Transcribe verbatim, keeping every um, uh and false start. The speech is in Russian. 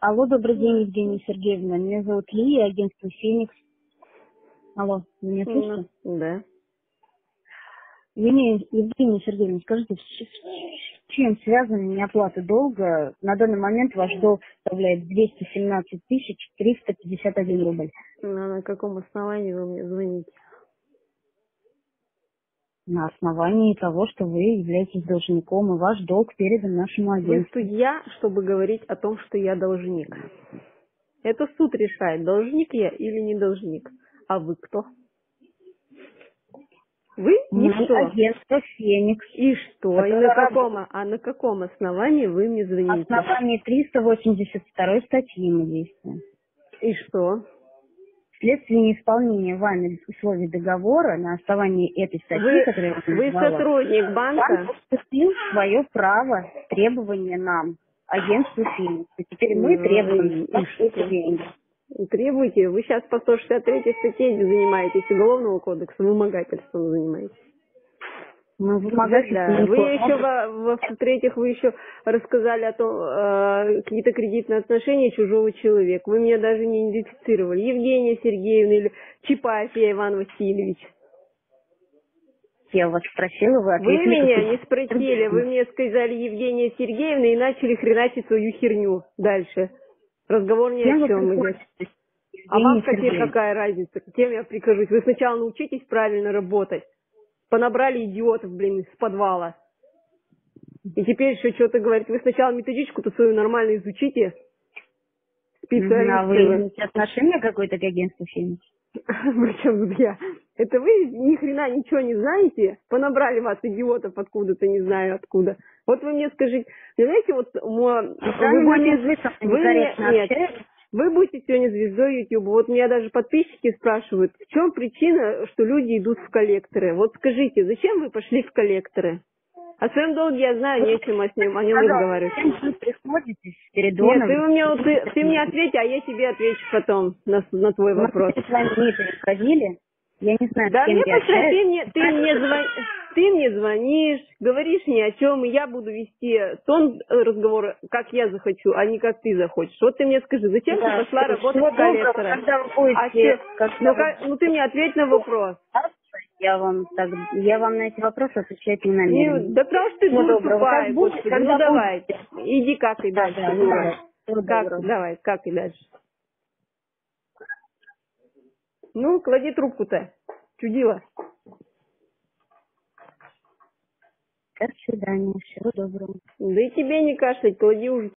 Алло, добрый день, Евгения Сергеевна. Меня зовут Лия, агентство «Феникс». Алло, меня слышно? Да. Евгения, Евгения Сергеевна, скажите, с чем связана неоплата долга? На данный момент ваш долг составляет двести семнадцать тысяч триста пятьдесят один рубль. На каком основании вы мне звоните? На основании того, что вы являетесь должником, и ваш долг передан нашему агентству. Вы судья, чтобы говорить о том, что я должник. Это суд решает, должник я или не должник. А вы кто? Вы никто. Агентство «Феникс». И что? А, и на каком, а на каком основании вы мне звоните? На основании триста восемьдесят второй статьи мы действуем. И что? Вследствие неисполнения вами условий договора на основании этой статьи, вы, которую я Вы назвала, сотрудник банка. Банк вступил в свое право требования нам, агентству «Феникс». И теперь мы требуем эти деньги. Требуйте. Вы сейчас по сто шестьдесят третьей статье занимаетесь, Уголовного кодекса, вымогательством занимаетесь. Ну, вымогательством. Вы еще, в-третьих, вы еще рассказали о том, э, какие-то кредитные отношения чужого человека. Вы меня даже не идентифицировали. Евгения Сергеевна или Чипафия Иван Васильевич. Я вас спросила, вы ответили. Вы меня не спросили. Вы мне сказали Евгения Сергеевна и начали хреначить свою херню дальше. Разговор ни о чем идет. А вам какие, какая разница? Кем я прикажусь? Вы сначала научитесь правильно работать. Понабрали идиотов, блин, из подвала. И теперь еще что-то говорит. Вы сначала методичку-то свою нормально изучите. Специально. А вы имеете отношение какое-то к агентству «Феникс»? Причем я. Это вы ни хрена ничего не знаете? Понабрали вас идиотов откуда-то, не знаю откуда. Вот вы мне скажите, знаете, вот мы, вы, будете, вы, мне, нет, вы будете сегодня звездой ютьюба. Вот меня даже подписчики спрашивают, в чем причина, что люди идут в коллекторы. Вот скажите, зачем вы пошли в коллекторы? О своем долге я знаю, нечем о нем, о нем разговаривать. Вы приходите перед домом. Нет, ты мне, ты, ты мне ответь, а я тебе отвечу потом на, на твой мы вопрос. Мы с вами не переходили. Я не знаю, да мне посмотри, мне, ты, мне звон, ты мне звонишь, говоришь ни о чем, и я буду вести тон разговора, как я захочу, а не как ты захочешь. Вот ты мне скажи, зачем да, ты пошла работать в коллектора? А че, ну, как, ну ты мне ответь на вопрос. Я вам, так, я вам на эти вопросы отвечать не намерена. Да потому что ты ну, тупая, ну давай, иди как и дальше. Да, да, ну, да, как, да. Давай, как и дальше. Ну, клади трубку-то, чудила. До свидания, всего доброго. Да и тебе не кашлять, клади уже.